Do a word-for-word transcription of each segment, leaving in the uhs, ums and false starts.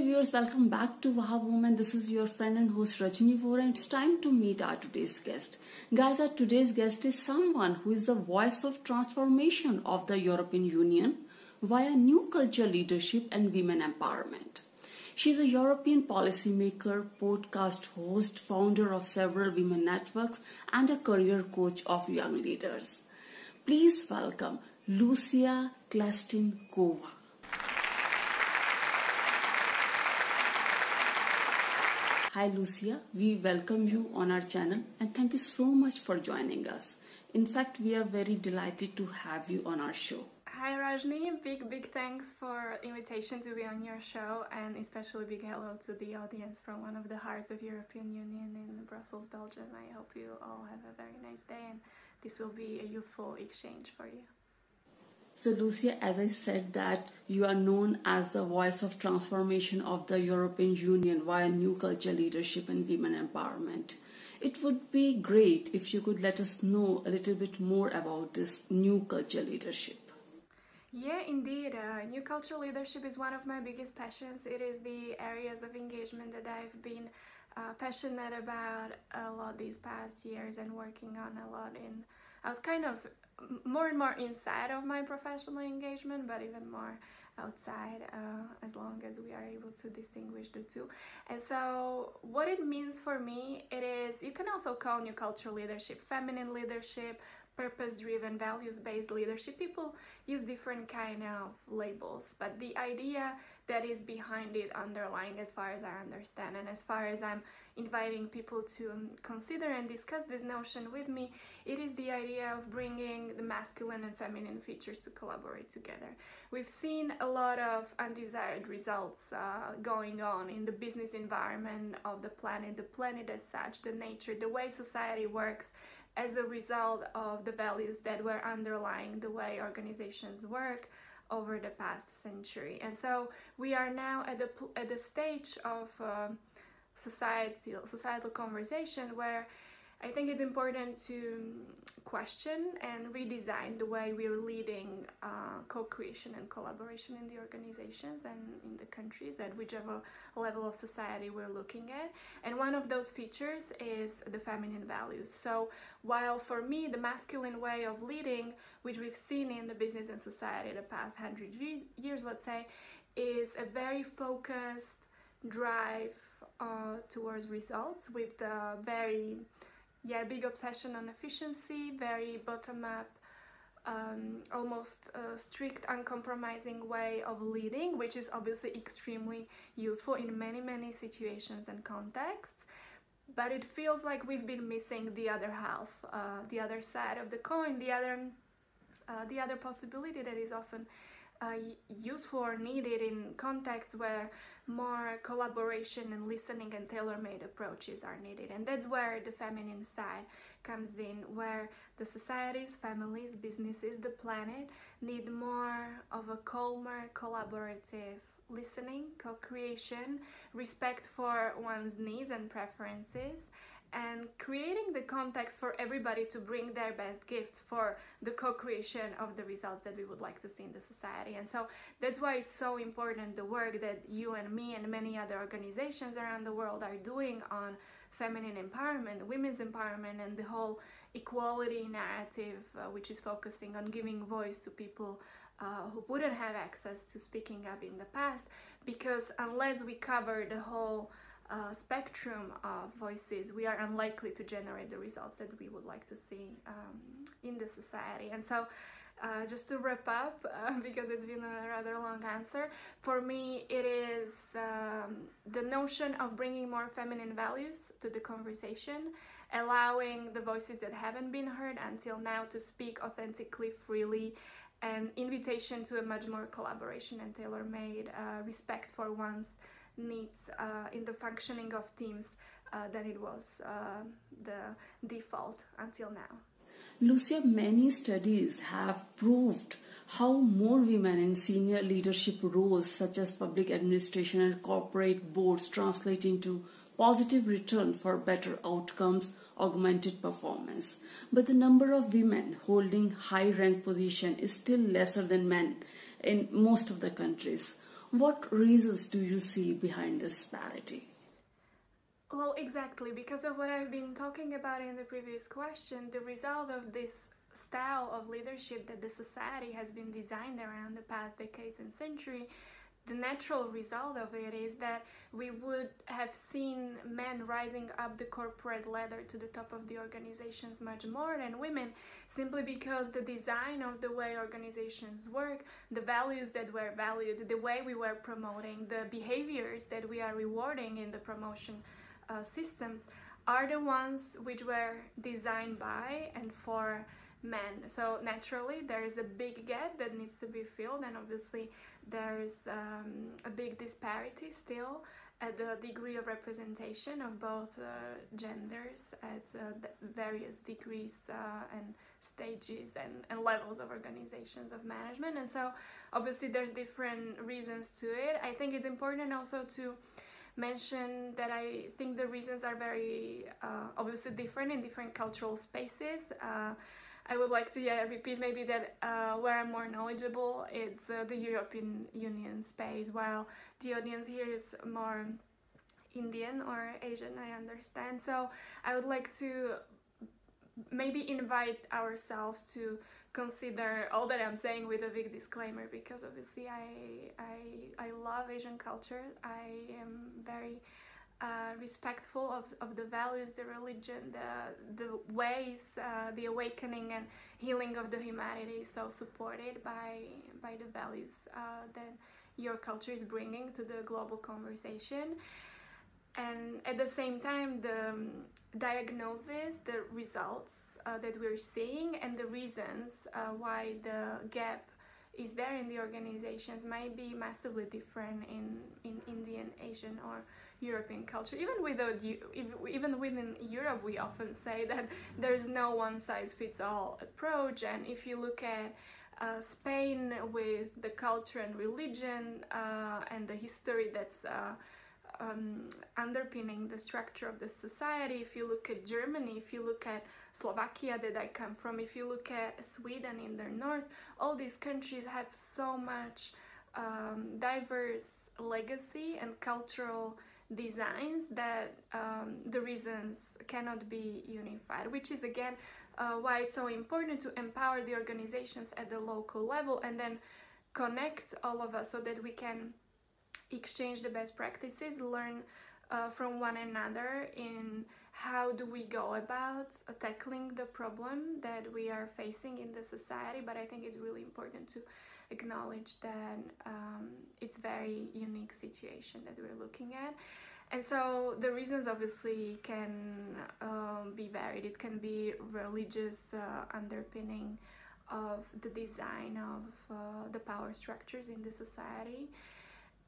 Hey viewers, welcome back to Vaha Women. This is your friend and host Rajni Vohra, and it's time to meet our today's guest. Guys, our today's guest is someone who is the voice of transformation of the European Union via new culture leadership and women empowerment. She is a European policymaker, podcast host, founder of several women networks, and a career coach of young leaders. Please welcome Lucia Kleštincová. Hi Lucia, we welcome you on our channel and thank you so much for joining us. In fact, we are very delighted to have you on our show. Hi Rajni, big big thanks for invitation to be on your show, and especially big hello to the audience from one of the hearts of European Union in Brussels, Belgium. I hope you all have a very nice day and this will be a useful exchange for you. So Lucia, as I said that you are known as the voice of transformation of the European Union via new culture leadership and women empowerment. It would be great if you could let us know a little bit more about this new culture leadership. Yeah, indeed. Uh, new culture leadership is one of my biggest passions. It is the areas of engagement that I've been uh, passionate about a lot these past years and working on a lot in out kind of more and more inside of my professional engagement, but even more outside uh, as long as we are able to distinguish the two. And so what it means for me, it is, you can also call new culture leadership feminine leadership, purpose-driven, values-based leadership. People use different kind of labels, but the idea that is behind it underlying, as far as I understand and as far as I'm inviting people to consider and discuss this notion with me, it is the idea of bringing the masculine and feminine features to collaborate together. We've seen a lot of undesired results uh, going on in the business environment of the planet, the planet as such, the nature, the way society works, as a result of the values that were underlying the way organizations work over the past century. And so we are now at the, at the stage of uh, societal, societal conversation where I think it's important to question and redesign the way we're leading uh, co-creation and collaboration in the organizations and in the countries at whichever level of society we're looking at. And one of those features is the feminine values. So while for me the masculine way of leading, which we've seen in the business and society the past hundred years, let's say, is a very focused drive uh, towards results with uh, very Yeah, big obsession on efficiency, very bottom-up, um, almost uh, strict, uncompromising way of leading, which is obviously extremely useful in many, many situations and contexts. But it feels like we've been missing the other half, uh, the other side of the coin, the other, uh, the other possibility that is often Uh, useful or needed in contexts where more collaboration and listening and tailor-made approaches are needed. And that's where the feminine side comes in, where the societies, families, businesses, the planet need more of a calmer, collaborative listening, co-creation, respect for one's needs and preferences, and creating the context for everybody to bring their best gifts for the co-creation of the results that we would like to see in the society. And so that's why it's so important the work that you and me and many other organizations around the world are doing on feminine empowerment, women's empowerment, and the whole equality narrative, uh, which is focusing on giving voice to people Uh, who wouldn't have access to speaking up in the past, because unless we cover the whole uh, spectrum of voices, we are unlikely to generate the results that we would like to see um, in the society. And so uh, just to wrap up, uh, because it's been a rather long answer, for me it is um, the notion of bringing more feminine values to the conversation, allowing the voices that haven't been heard until now to speak authentically, freely, an invitation to a much more collaboration and tailor-made uh, respect for one's needs uh, in the functioning of teams uh, than it was uh, the default until now. Lucia, many studies have proved how more women in senior leadership roles such as public administration and corporate boards translate into positive return for better outcomes, augmented performance. But the number of women holding high rank position is still lesser than men in most of the countries. What reasons do you see behind this parity? Well, exactly, because of what I've been talking about in the previous question, the result of this style of leadership that the society has been designed around the past decades and century, the natural result of it is that we would have seen men rising up the corporate ladder to the top of the organizations much more than women, simply because the design of the way organizations work, the values that were valued, the way we were promoting, the behaviors that we are rewarding in the promotion uh, systems are the ones which were designed by and for men. So naturally there is a big gap that needs to be filled, and obviously there's um, a big disparity still at the degree of representation of both uh, genders at uh, the various degrees uh, and stages and, and levels of organizations of management. And so obviously there's different reasons to it. I think it's important also to mention that I think the reasons are very uh, obviously different in different cultural spaces. Uh, I would like to yeah, repeat maybe that uh, where I'm more knowledgeable, it's uh, the European Union space, while the audience here is more Indian or Asian, I understand. So I would like to maybe invite ourselves to consider all that I'm saying with a big disclaimer, because obviously I, I, I love Asian culture. I am very Uh, respectful of, of the values, the religion, the, the ways, uh, the awakening and healing of the humanity, so supported by, by the values uh, that your culture is bringing to the global conversation. And at the same time, the um, diagnosis, the results uh, that we're seeing and the reasons uh, why the gap is there in the organizations might be massively different in, in Indian, Asian or European culture. Even without, even within Europe, we often say that there's no one-size-fits-all approach. And if you look at uh, Spain with the culture and religion uh, and the history that's uh, um, underpinning the structure of the society, if you look at Germany, if you look at Slovakia that I come from, if you look at Sweden in the north, all these countries have so much um, diverse legacy and cultural designs that um, the reasons cannot be unified, which is again uh, why it's so important to empower the organizations at the local level and then connect all of us so that we can exchange the best practices, learn uh, from one another in how do we go about tackling the problem that we are facing in the society. But I think it's really important to acknowledge that um, it's very unique situation that we're looking at. And so the reasons obviously can um, be varied. It can be religious uh, underpinning of the design of uh, the power structures in the society.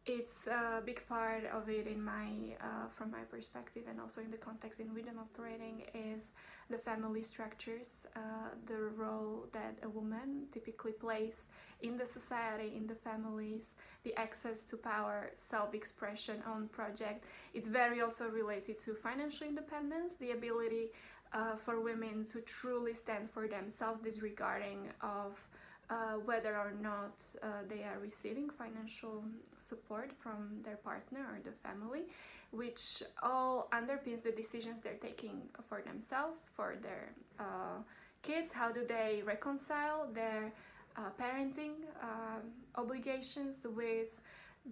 It's a big part of it in my, uh, from my perspective, and also in the context in which I'm operating, is the family structures, uh, the role that a woman typically plays in the society, in the families, the access to power, self-expression, own project. It's very also related to financial independence, the ability uh, for women to truly stand for themselves, disregarding of Uh, whether or not uh, they are receiving financial support from their partner or the family, which all underpins the decisions they're taking for themselves, for their uh, kids. How do they reconcile their uh, parenting uh, obligations with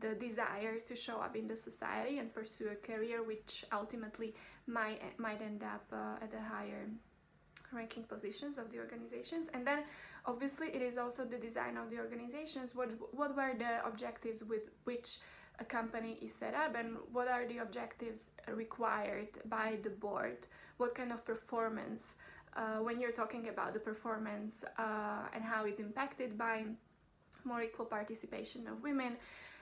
the desire to show up in the society and pursue a career which ultimately might, might end up uh, at a higher ranking positions of the organizations? And then obviously it is also the design of the organizations. What what were the objectives with which a company is set up, and what are the objectives required by the board? What kind of performance, uh, when you're talking about the performance uh, and how it's impacted by more equal participation of women,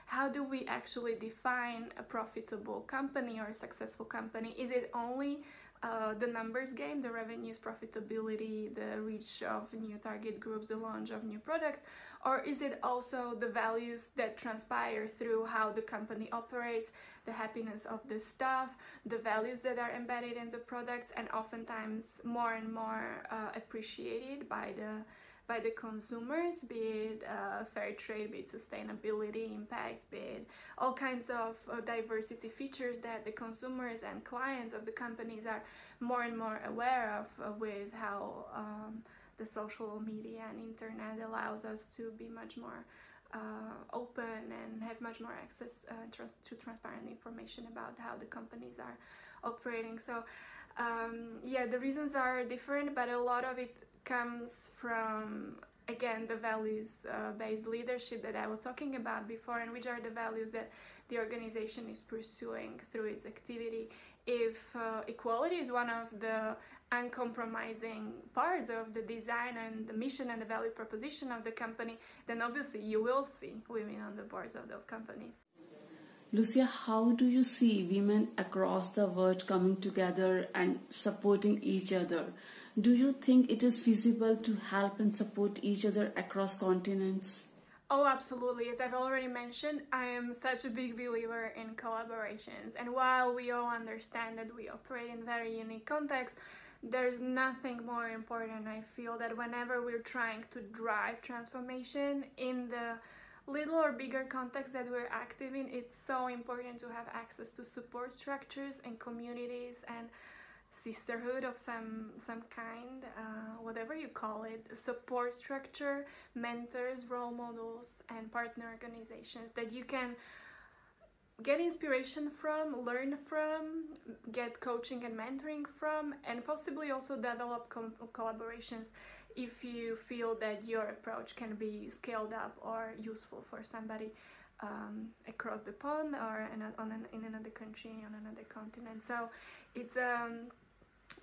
how do we actually define a profitable company or a successful company? Is it only Uh, the numbers game, the revenues, profitability, the reach of new target groups, the launch of new products? Or is it also the values that transpire through how the company operates, the happiness of the staff, the values that are embedded in the products, and oftentimes more and more uh, appreciated by the by the consumers, be it uh, fair trade, be it sustainability impact, be it all kinds of uh, diversity features that the consumers and clients of the companies are more and more aware of uh, with how um, the social media and internet allows us to be much more uh, open and have much more access uh, tr to transparent information about how the companies are operating. So um, yeah, the reasons are different, but a lot of it comes from, again, the values-based uh, leadership that I was talking about before, and which are the values that the organization is pursuing through its activity. If uh, equality is one of the uncompromising parts of the design and the mission and the value proposition of the company, then obviously you will see women on the boards of those companies. Lucia, how do you see women across the world coming together and supporting each other? Do you think it is feasible to help and support each other across continents? Oh, absolutely. As I've already mentioned, I am such a big believer in collaborations. And while we all understand that we operate in very unique contexts, there's nothing more important, I feel, that whenever we're trying to drive transformation in the little or bigger context that we're active in, it's so important to have access to support structures and communities and sisterhood of some some kind, uh, whatever you call it, support structure, mentors, role models, and partner organizations that you can get inspiration from, learn from, get coaching and mentoring from, and possibly also develop collaborations if you feel that your approach can be scaled up or useful for somebody um, across the pond or in, on an, in another country, on another continent. So it's um,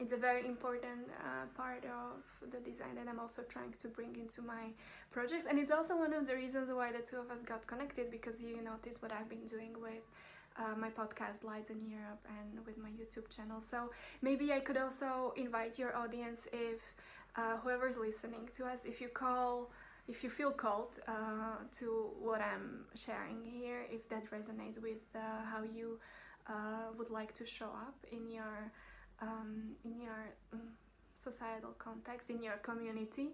it's a very important uh, part of the design that I'm also trying to bring into my projects, and it's also one of the reasons why the two of us got connected, because you notice what I've been doing with Uh, my podcast Lights on Europe and with my YouTube channel. So maybe I could also invite your audience, if uh, whoever's listening to us, if you call, if you feel called uh, to what I'm sharing here, if that resonates with uh, how you uh, would like to show up in your um, in your societal context, in your community,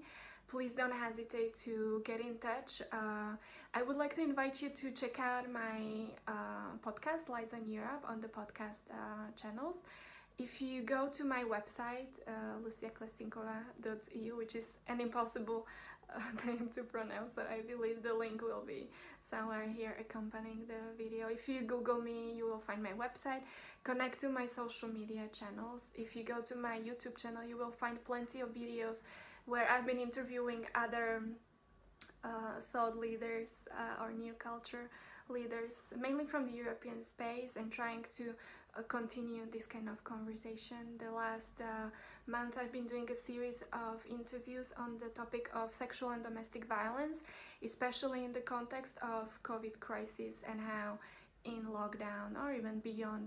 please don't hesitate to get in touch. Uh, I would like to invite you to check out my uh, podcast, Lights on Europe, on the podcast uh, channels. If you go to my website, uh, lucia klestincova dot e u, which is an impossible uh, name to pronounce, so I believe the link will be somewhere here accompanying the video. If you Google me, you will find my website. Connect to my social media channels. If you go to my YouTube channel, you will find plenty of videos where I've been interviewing other uh, thought leaders uh, or new culture leaders, mainly from the European space, and trying to uh, continue this kind of conversation. The last uh, month I've been doing a series of interviews on the topic of sexual and domestic violence, especially in the context of COVID crisis, and how in lockdown or even beyond,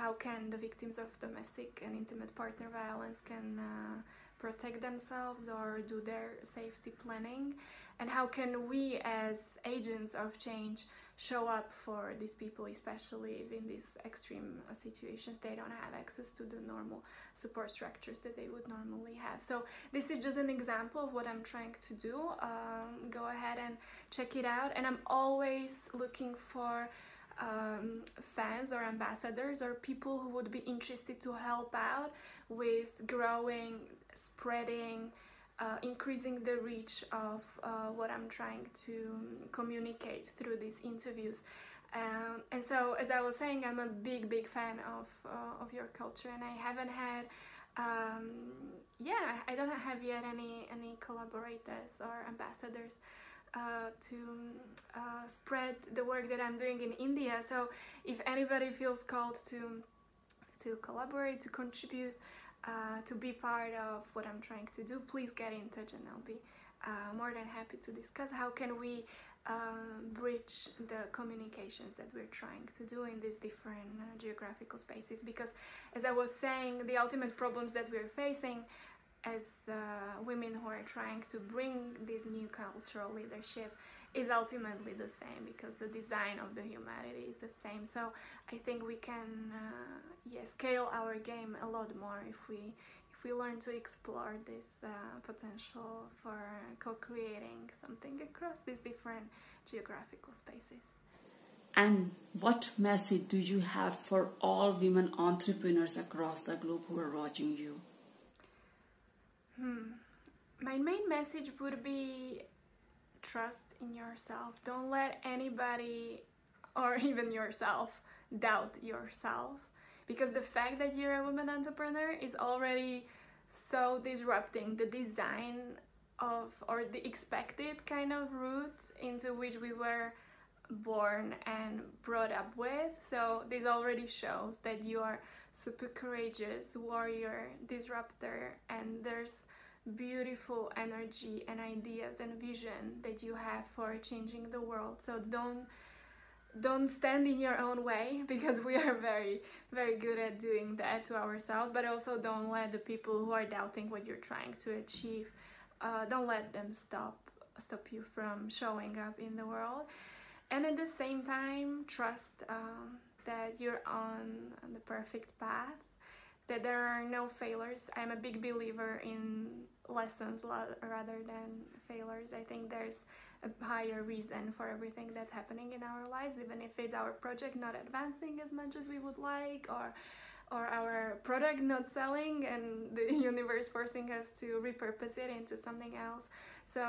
how can the victims of domestic and intimate partner violence can uh, protect themselves or do their safety planning, and how can we as agents of change show up for these people, especially if in these extreme situations they don't have access to the normal support structures that they would normally have. So this is just an example of what I'm trying to do. Um, go ahead and check it out, and I'm always looking for Um, fans or ambassadors or people who would be interested to help out with growing, spreading, uh, increasing the reach of uh, what I'm trying to communicate through these interviews. Um, and so, as I was saying, I'm a big, big fan of, uh, of your culture, and I haven't had, um, yeah, I don't have yet any, any collaborators or ambassadors Uh, to uh, spread the work that I'm doing in India. So if anybody feels called to to collaborate, to contribute, uh, to be part of what I'm trying to do, please get in touch, and I'll be uh, more than happy to discuss how can we um, bridge the communications that we're trying to do in these different uh, geographical spaces. Because as I was saying, the ultimate problems that we're facing as uh, women who are trying to bring this new cultural leadership is ultimately the same, because the design of the humanity is the same. So I think we can uh, yeah, scale our game a lot more if we we learn to explore this uh, potential for co-creating something across these different geographical spaces. And what message do you have for all women entrepreneurs across the globe who are watching you? Hmm. My main message would be trust in yourself. Don't let anybody or even yourself doubt yourself, because the fact that you're a woman entrepreneur is already so disrupting the design of or the expected kind of route into which we were born and brought up with. So this already shows that you are super courageous, warrior, disruptor, and there's beautiful energy and ideas and vision that you have for changing the world. So don't don't stand in your own way, because we are very very good at doing that to ourselves, but also don't let the people who are doubting what you're trying to achieve, uh, don't let them stop stop you from showing up in the world. And at the same time, trust um, that you're on the perfect path, that there are no failures. I'm a big believer in lessons rather than failures. I think there's a higher reason for everything that's happening in our lives, even if it's our project not advancing as much as we would like, or or our product not selling and the universe forcing us to repurpose it into something else. So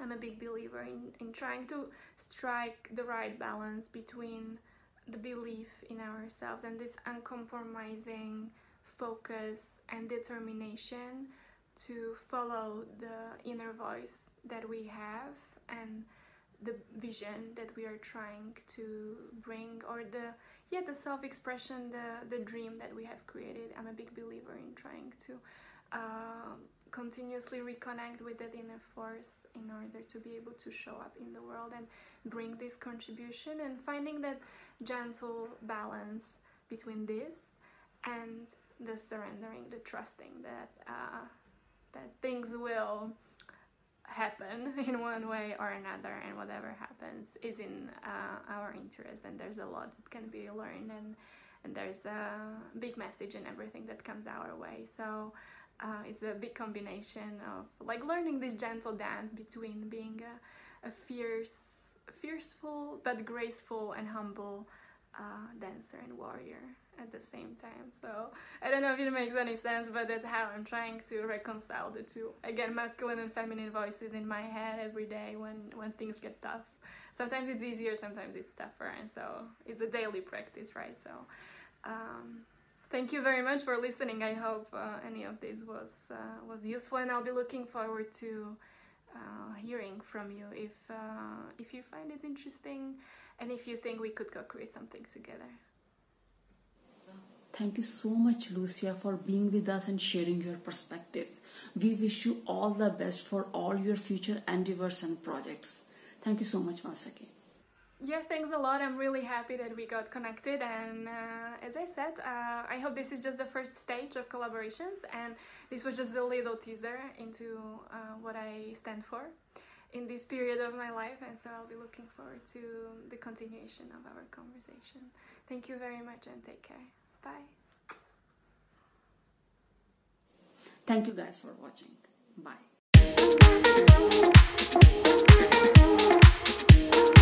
I'm a big believer in, in trying to strike the right balance between the belief in ourselves and this uncompromising focus and determination to follow the inner voice that we have and the vision that we are trying to bring, or the yeah the self-expression, the the dream that we have created. I'm a big believer in trying to uh, continuously reconnect with that inner force in order to be able to show up in the world and bring this contribution, and finding that gentle balance between this and the surrendering, the trusting that uh, that things will happen in one way or another, and whatever happens is in uh, our interest. And there's a lot that can be learned, and and there's a big message in everything that comes our way. So Uh, it's a big combination of like learning this gentle dance between being a, a fierce, fearful but graceful and humble uh, dancer and warrior at the same time. So I don't know if it makes any sense, but that's how I'm trying to reconcile the two. Again, masculine and feminine voices in my head every day when, when things get tough. Sometimes it's easier, sometimes it's tougher, and so it's a daily practice, right? So. Um, Thank you very much for listening. I hope uh, any of this was uh, was useful, and I'll be looking forward to uh, hearing from you if uh, if you find it interesting, and if you think we could co-create something together. Thank you so much, Lucia, for being with us and sharing your perspective. We wish you all the best for all your future endeavors and projects. Thank you so much once again. Yeah, thanks a lot. I'm really happy that we got connected, and uh, as I said, uh, I hope this is just the first stage of collaborations, and this was just a little teaser into uh, what I stand for in this period of my life, and so I'll be looking forward to the continuation of our conversation. Thank you very much, and take care. Bye. Thank you guys for watching. Bye.